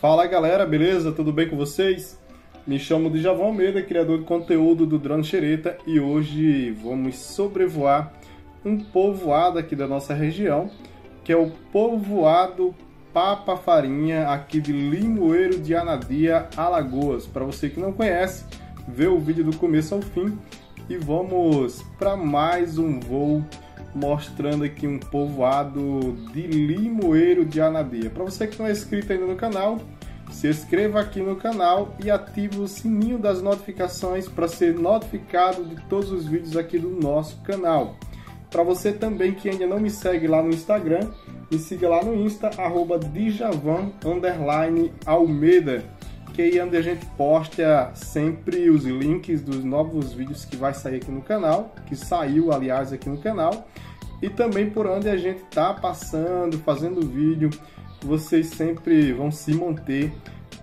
Fala galera, beleza? Tudo bem com vocês? Me chamo Djavan Almeida, criador de conteúdo do Drone Xereta, e hoje vamos sobrevoar um povoado aqui da nossa região, que é o povoado Papa Farinha, aqui de Limoeiro de Anadia, Alagoas. Para você que não conhece, vê o vídeo do começo ao fim e vamos para mais um voo mostrando aqui um povoado de Limoeiro de Anadia. Para você que não é inscrito ainda no canal, se inscreva aqui no canal e ative o sininho das notificações para ser notificado de todos os vídeos aqui do nosso canal. Para você também que ainda não me segue lá no Instagram, me siga lá no Insta, @Djavan_Almeida, que aí é onde a gente posta sempre os links dos novos vídeos que vai sair aqui no canal, que saiu, aliás, aqui no canal, e também por onde a gente tá passando, fazendo vídeo. Vocês sempre vão se manter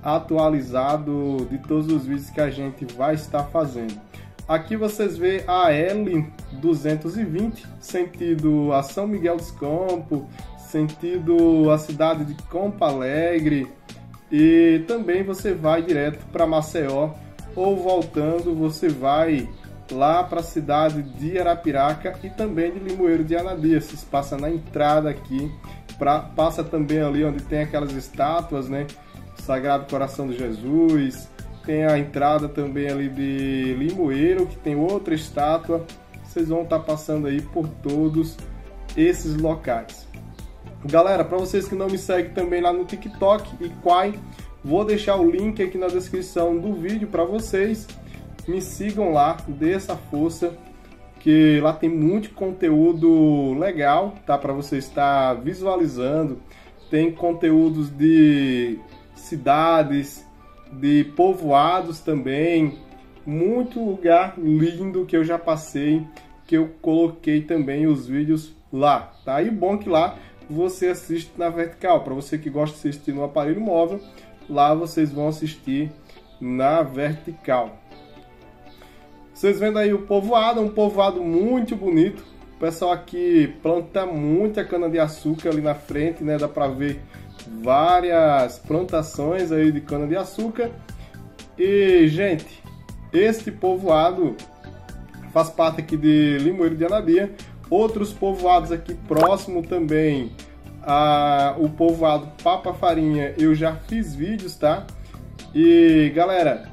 atualizado de todos os vídeos que a gente vai estar fazendo. Aqui vocês vê a L220, sentido a São Miguel dos Campos, sentido a cidade de Campo Alegre, e também você vai direto para Maceió, ou voltando você vai lá para a cidade de Arapiraca e também de Limoeiro de Anadia. Se passa na entrada aqui, passa também ali onde tem aquelas estátuas, né? Sagrado Coração de Jesus. Tem a entrada também ali de Limoeiro, que tem outra estátua. Vocês vão estar passando aí por todos esses locais. Galera, para vocês que não me seguem também lá no TikTok e Kwai, vou deixar o link aqui na descrição do vídeo para vocês. Me sigam lá, dê essa força, que lá tem muito conteúdo legal, tá? Para você estar visualizando. Tem conteúdos de cidades, de povoados também. Muito lugar lindo que eu já passei, que eu coloquei também os vídeos lá, tá? E bom que lá você assiste na vertical. Para você que gosta de assistir no aparelho móvel, lá vocês vão assistir na vertical. Vocês vendo aí o povoado, um povoado muito bonito. O pessoal aqui planta muita cana-de-açúcar ali na frente, né? Dá para ver várias plantações aí de cana-de-açúcar. E, gente, este povoado faz parte aqui de Limoeiro de Anadia. Outros povoados aqui próximo também, o povoado Papa Farinha, eu já fiz vídeos, tá? E galera,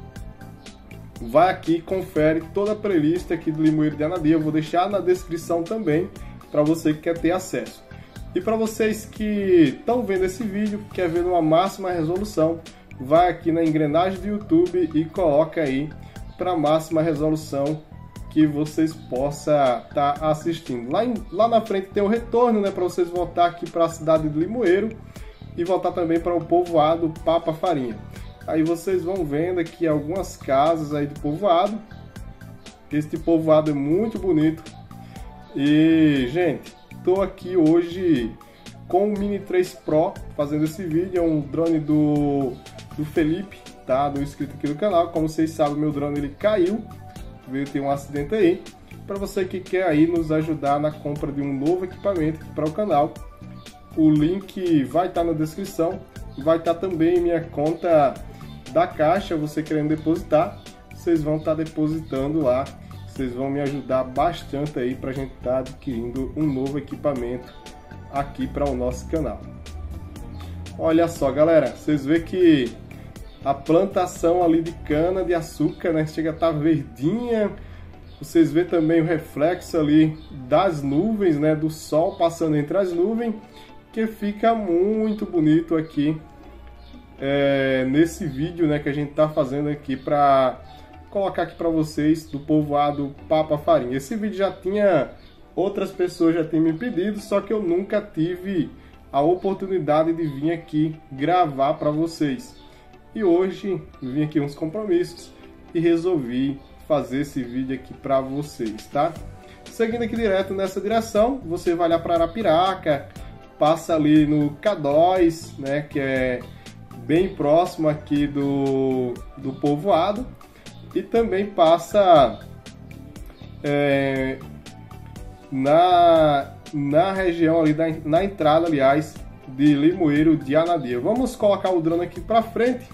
vai aqui, confere toda a playlist aqui do Limoeiro de Anadia, eu vou deixar na descrição também, para você que quer ter acesso. E para vocês que estão vendo esse vídeo, quer ver numa máxima resolução, vai aqui na engrenagem do YouTube e coloca aí para máxima resolução, que vocês possam estar assistindo. Lá na frente tem o retorno, né, para vocês voltar aqui para a cidade de Limoeiro e voltar também para o povoado Papa Farinha. Aí vocês vão vendo aqui algumas casas aí do povoado. Este povoado é muito bonito. E, gente, estou aqui hoje com o Mini 3 Pro fazendo esse vídeo. É um drone do Felipe, tá? Do inscrito aqui do canal. Como vocês sabem, meu drone ele caiu. Veio ter um acidente aí. Para você que quer aí nos ajudar na compra de um novo equipamento para o canal, o link vai estar na descrição, vai estar também minha conta da Caixa. Você querendo depositar, vocês vão estar depositando lá, vocês vão me ajudar bastante aí para a gente estar adquirindo um novo equipamento aqui para o nosso canal. Olha só galera, vocês vê que a plantação ali de cana de açúcar, né, chega a estar verdinha. Vocês vê também o reflexo ali das nuvens, né, do sol passando entre as nuvens, que fica muito bonito aqui nesse vídeo, né, que a gente tá fazendo aqui para colocar aqui para vocês do povoado Papa Farinha. Esse vídeo já tinha outras pessoas já têm me pedido, só que eu nunca tive a oportunidade de vir aqui gravar para vocês. E hoje vim aqui uns compromissos e resolvi fazer esse vídeo aqui para vocês, tá? Seguindo aqui direto nessa direção, você vai lá para Arapiraca, passa ali no Cadóis, né? Que é bem próximo aqui do povoado. E também passa na região ali, na entrada, aliás, de Limoeiro de Anadia. Vamos colocar o drone aqui para frente.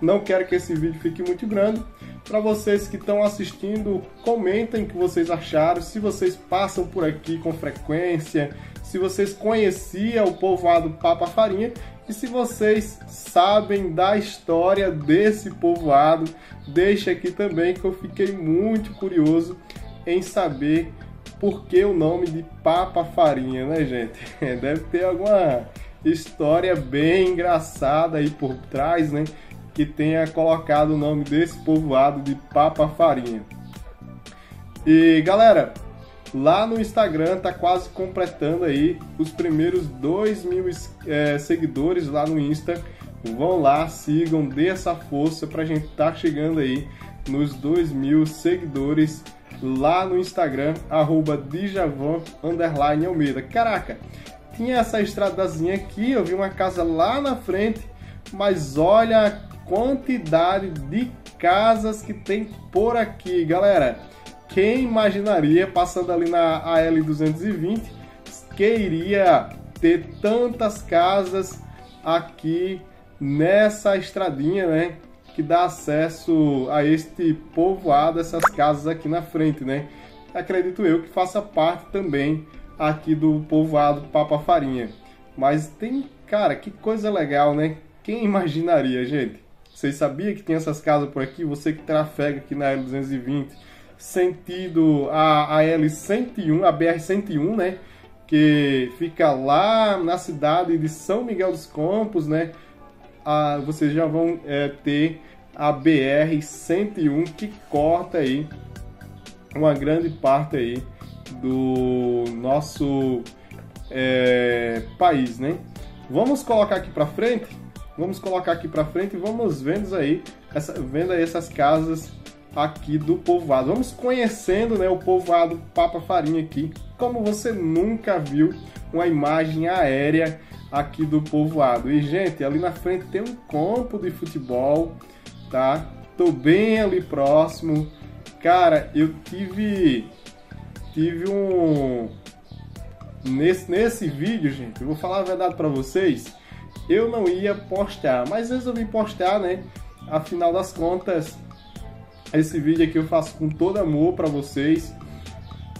Não quero que esse vídeo fique muito grande. Para vocês que estão assistindo, comentem o que vocês acharam, se vocês passam por aqui com frequência, se vocês conheciam o povoado Papa Farinha e se vocês sabem da história desse povoado. Deixa aqui também que eu fiquei muito curioso em saber por que o nome de Papa Farinha, né, gente? Deve ter alguma história bem engraçada aí por trás, né? Que tenha colocado o nome desse povoado de Papa Farinha. E galera, lá no Instagram tá quase completando aí os primeiros 2.000 seguidores lá no Insta. Vão lá, sigam, dê essa força pra gente tá chegando aí nos 2.000 seguidores lá no Instagram, @Djavan_Almeida. Caraca, tinha essa estradazinha aqui, eu vi uma casa lá na frente, mas olha quantidade de casas que tem por aqui, galera. Quem imaginaria, passando ali na AL220, que iria ter tantas casas aqui nessa estradinha, né, que dá acesso a este povoado, essas casas aqui na frente, né? Acredito eu que faça parte também aqui do povoado Papa Farinha. Mas tem, cara, que coisa legal, né? Quem imaginaria, gente? Vocês sabiam que tem essas casas por aqui? Você que trafega aqui na L220, sentido a L101, a BR101, né? Que fica lá na cidade de São Miguel dos Campos, né? Vocês já vão ter a BR101 que corta aí uma grande parte aí do nosso país, né? Vamos colocar aqui para frente, vamos colocar aqui para frente e vamos vendo aí essas casas aqui do povoado. Vamos conhecendo, né, o povoado Papa Farinha aqui, como você nunca viu uma imagem aérea aqui do povoado. E gente, ali na frente tem um campo de futebol, tá? Tô bem ali próximo. Cara, eu tive um... Nesse vídeo, gente, eu vou falar a verdade pra vocês, eu não ia postar, mas resolvi postar, né? Afinal das contas, esse vídeo aqui eu faço com todo amor pra vocês.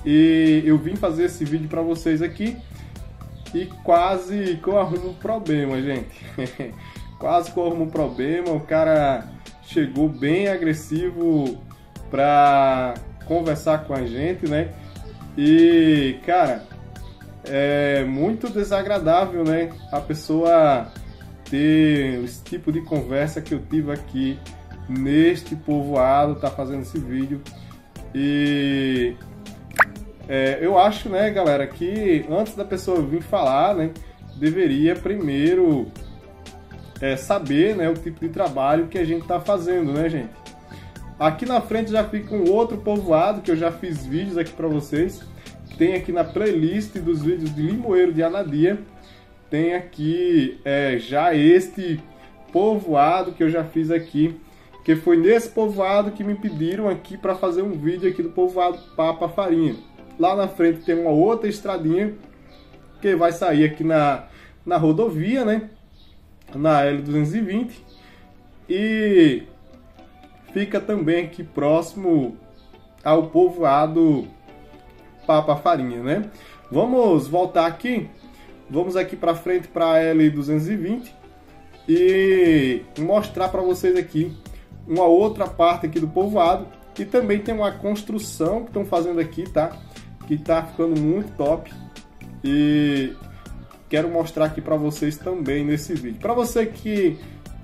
E eu vim fazer esse vídeo pra vocês aqui e quase que eu arrumo um problema, gente. Quase que eu arrumo um problema. O cara chegou bem agressivo pra conversar com a gente, né? E, cara... é muito desagradável, né, a pessoa ter esse tipo de conversa que eu tive aqui neste povoado, tá fazendo esse vídeo. E eu acho, né, galera, que antes da pessoa vir falar, né, deveria primeiro saber, né, o tipo de trabalho que a gente tá fazendo, né, gente. Aqui na frente já fica um outro povoado que eu já fiz vídeos aqui para vocês. Tem aqui na playlist dos vídeos de Limoeiro de Anadia, tem aqui já este povoado que eu já fiz aqui, que foi nesse povoado que me pediram aqui para fazer um vídeo aqui do povoado Papa Farinha. Lá na frente tem uma outra estradinha que vai sair aqui na rodovia, né, na L220, e fica também aqui próximo ao povoado Papa Farinha, né? Vamos voltar aqui, vamos aqui para frente para L220 e mostrar para vocês aqui uma outra parte aqui do povoado. E também tem uma construção que estão fazendo aqui, tá? Que tá ficando muito top e quero mostrar aqui para vocês também nesse vídeo. Para você que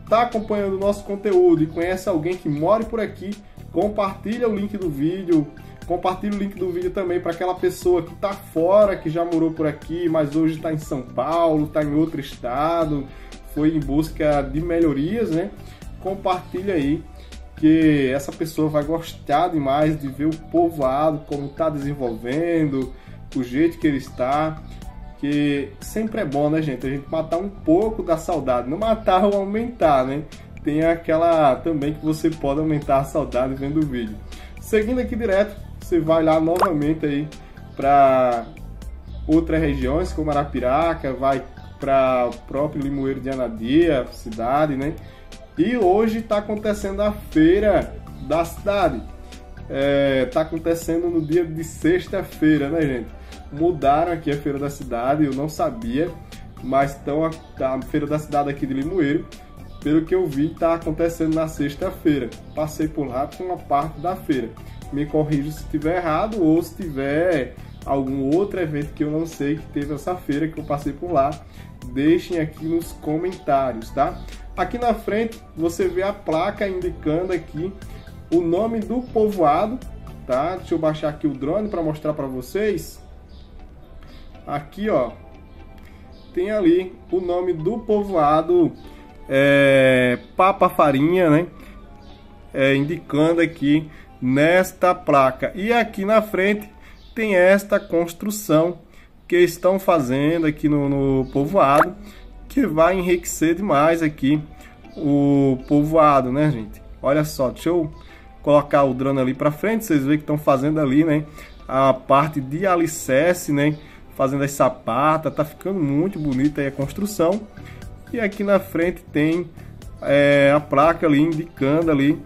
tá acompanhando o nosso conteúdo e conhece alguém que mora por aqui, compartilha o link do vídeo. Compartilhe o link do vídeo também para aquela pessoa que está fora, que já morou por aqui, mas hoje está em São Paulo, está em outro estado, foi em busca de melhorias, né? Compartilha aí, que essa pessoa vai gostar demais de ver o povoado, como está desenvolvendo, o jeito que ele está, que sempre é bom, né, gente? A gente matar um pouco da saudade, não matar ou aumentar, né? Tem aquela também que você pode aumentar a saudade vendo o vídeo. Seguindo aqui direto, você vai lá novamente aí para outras regiões, como Arapiraca, vai para o próprio Limoeiro de Anadia, cidade, né? E hoje está acontecendo a feira da cidade. Está acontecendo no dia de sexta-feira, né, gente? Mudaram aqui a feira da cidade, eu não sabia, mas então a feira da cidade aqui de Limoeiro, pelo que eu vi, está acontecendo na sexta-feira. Passei por lá com uma parte da feira. Me corrija se estiver errado ou se tiver algum outro evento que eu não sei que teve essa feira que eu passei por lá, deixem aqui nos comentários, tá? Aqui na frente você vê a placa indicando aqui o nome do povoado, tá? Deixa eu baixar aqui o drone para mostrar para vocês. Aqui, ó, tem ali o nome do povoado, Papa Farinha, né? Indicando aqui nesta placa. E aqui na frente tem esta construção que estão fazendo aqui no povoado, que vai enriquecer demais aqui o povoado, né, gente? Olha só, deixa eu colocar o drone ali para frente, vocês veem que estão fazendo ali, né, a parte de alicerce, né, fazendo as sapatas, tá ficando muito bonita aí a construção. E aqui na frente tem a placa ali indicando ali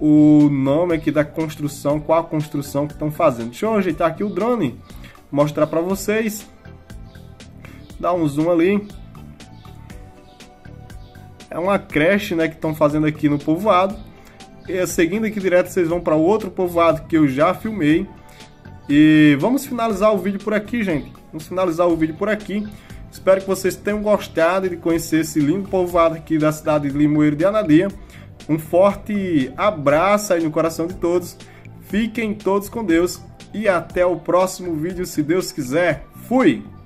o nome aqui da construção, qual a construção que estão fazendo. Deixa eu ajeitar aqui o drone, mostrar para vocês, dá um zoom ali. É uma creche, né, que estão fazendo aqui no povoado. E seguindo aqui direto, vocês vão para outro povoado que eu já filmei. E vamos finalizar o vídeo por aqui, gente. Vamos finalizar o vídeo por aqui. Espero que vocês tenham gostado de conhecer esse lindo povoado aqui da cidade de Limoeiro de Anadia. Um forte abraço aí no coração de todos. Fiquem todos com Deus e até o próximo vídeo, se Deus quiser. Fui!